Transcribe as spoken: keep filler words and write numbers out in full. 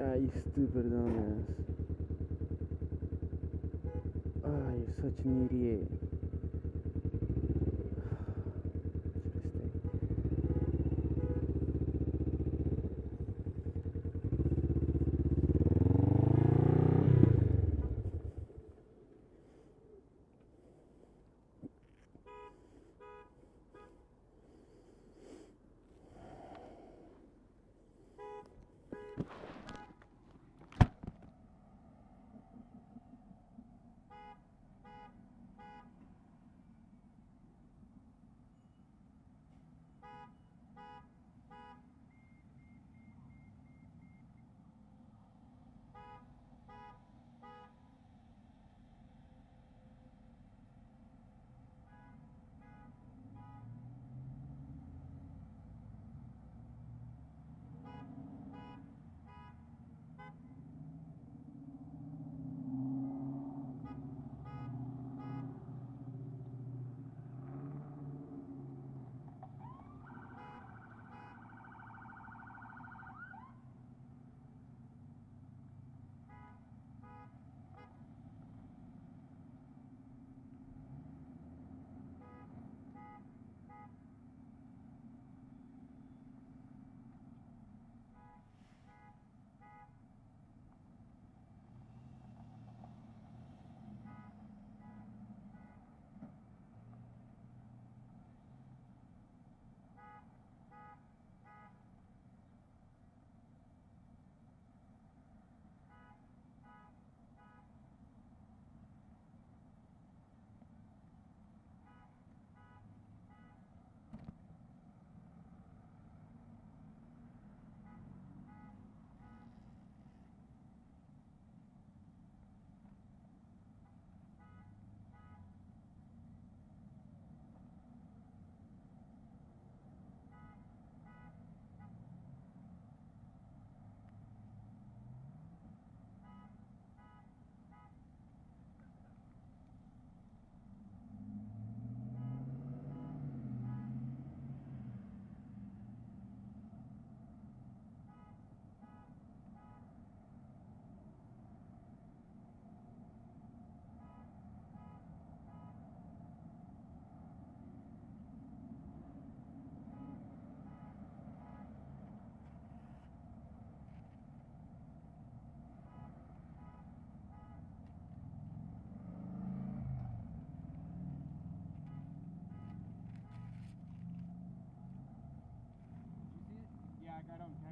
Yeah, you stupid dumbass. Ah, oh, you're such an idiot. I don't care.